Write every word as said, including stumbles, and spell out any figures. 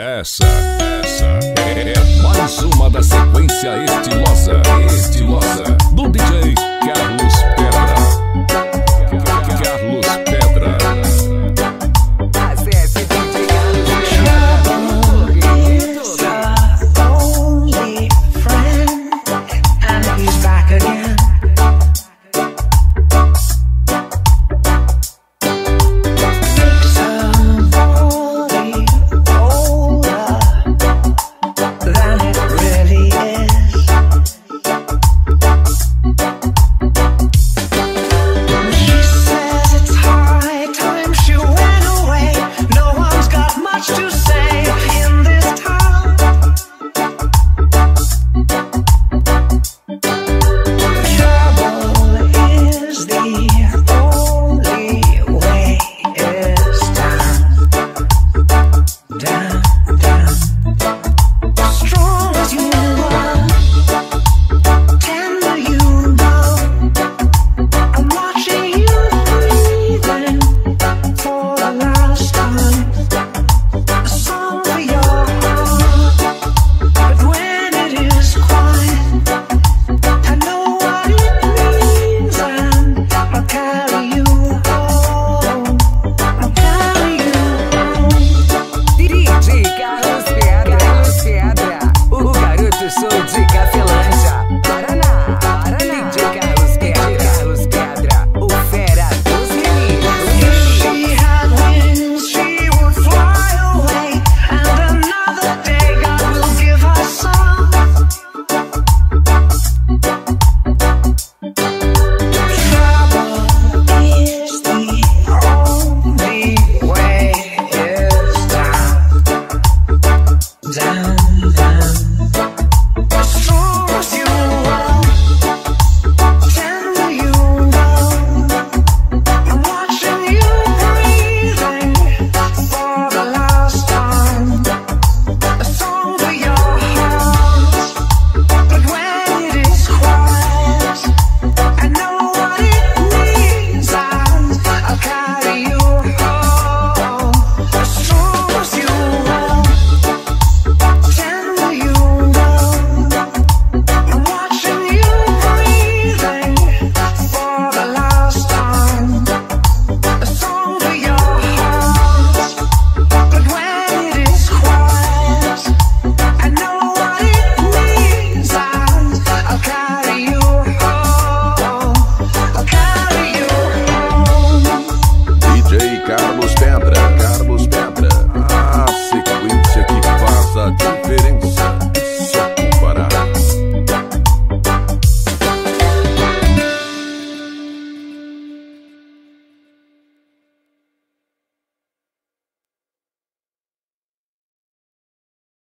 Essa, essa é mais uma da sequência estilosa, estilosa do D J Carlos Pérez.